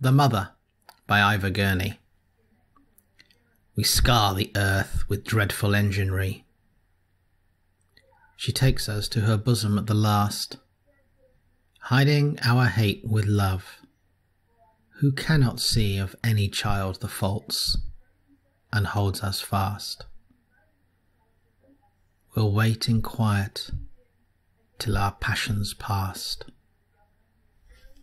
The Mother by Ivor Gurney. We scar the earth with dreadful enginery. She takes us to her bosom at the last, hiding our hate with love. Who cannot see of any child the faults, and holds us fast. We'll wait in quiet till our passion's past.